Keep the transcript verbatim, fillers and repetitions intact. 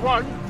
One.